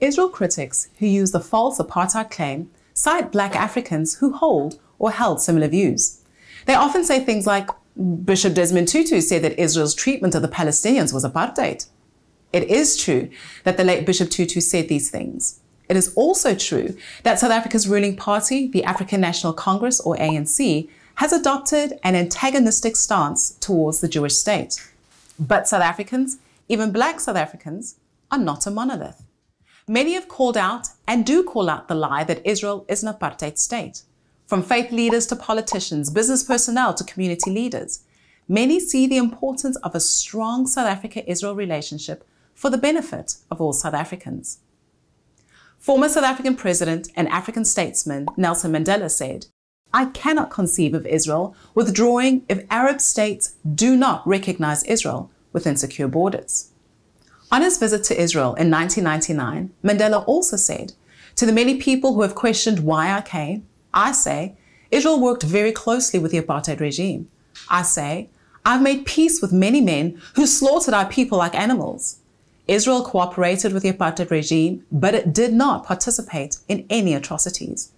Israel critics who use the false apartheid claim cite black Africans who hold or held similar views. They often say things like, Bishop Desmond Tutu said that Israel's treatment of the Palestinians was apartheid. It is true that the late Bishop Tutu said these things. It is also true that South Africa's ruling party, the African National Congress, or ANC, has adopted an antagonistic stance towards the Jewish state. But South Africans, even black South Africans, are not a monolith. Many have called out and do call out the lie that Israel is an apartheid state. From faith leaders to politicians, business personnel to community leaders, many see the importance of a strong South Africa-Israel relationship for the benefit of all South Africans. Former South African president and African statesman Nelson Mandela said, "I cannot conceive of Israel withdrawing if Arab states do not recognize Israel within secure borders." On his visit to Israel in 1999, Mandela also said, "To the many people who have questioned why I came, I say, Israel worked very closely with the apartheid regime. I say, I've made peace with many men who slaughtered our people like animals. Israel cooperated with the apartheid regime, but it did not participate in any atrocities."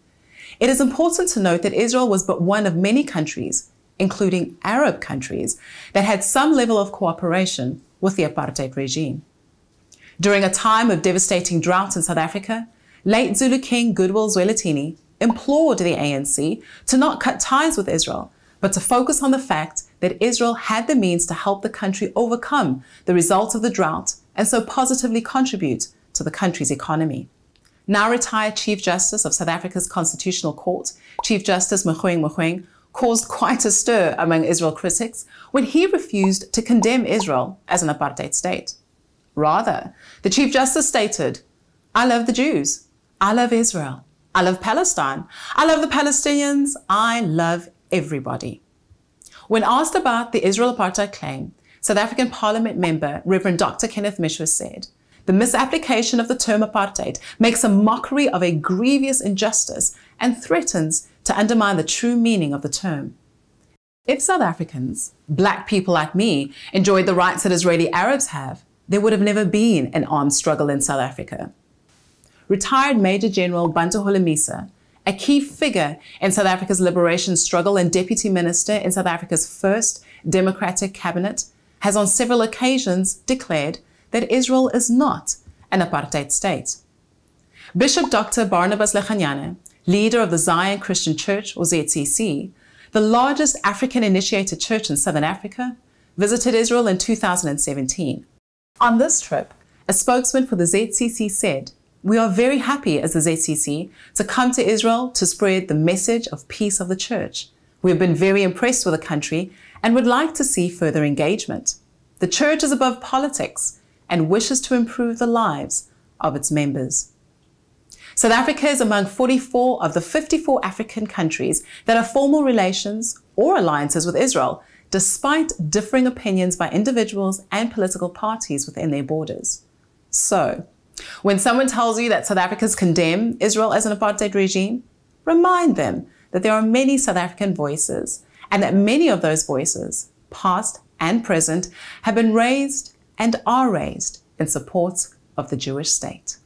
It is important to note that Israel was but one of many countries, including Arab countries, that had some level of cooperation with the apartheid regime. During a time of devastating drought in South Africa, late Zulu King Goodwill Zwelithini implored the ANC to not cut ties with Israel, but to focus on the fact that Israel had the means to help the country overcome the results of the drought and so positively contribute to the country's economy. Now retired Chief Justice of South Africa's Constitutional Court, Chief Justice Makhweeng Makhweeng, caused quite a stir among Israel critics when he refused to condemn Israel as an apartheid state. Rather, the Chief Justice stated, "I love the Jews. I love Israel. I love Palestine. I love the Palestinians. I love everybody." When asked about the Israel apartheid claim, South African Parliament member Reverend Dr. Kenneth Meshoe said, "The misapplication of the term apartheid makes a mockery of a grievous injustice and threatens to undermine the true meaning of the term." If South Africans, black people like me, enjoyed the rights that Israeli Arabs have, there would have never been an armed struggle in South Africa. Retired Major General Bantu Holomisa, a key figure in South Africa's liberation struggle and deputy minister in South Africa's first democratic cabinet, has on several occasions declared that Israel is not an apartheid state. Bishop Dr. Barnabas Lechanyane, leader of the Zion Christian Church, or ZCC, the largest African-initiated church in Southern Africa, visited Israel in 2017. On this trip, a spokesman for the ZCC said, "We are very happy as the ZCC to come to Israel to spread the message of peace of the church. We have been very impressed with the country and would like to see further engagement. The church is above politics and wishes to improve the lives of its members." South Africa is among 44 of the 54 African countries that have formal relations or alliances with Israel, despite differing opinions by individuals and political parties within their borders. So, when someone tells you that South Africans condemn Israel as an apartheid regime, remind them that there are many South African voices and that many of those voices, past and present, have been raised and are raised in support of the Jewish state.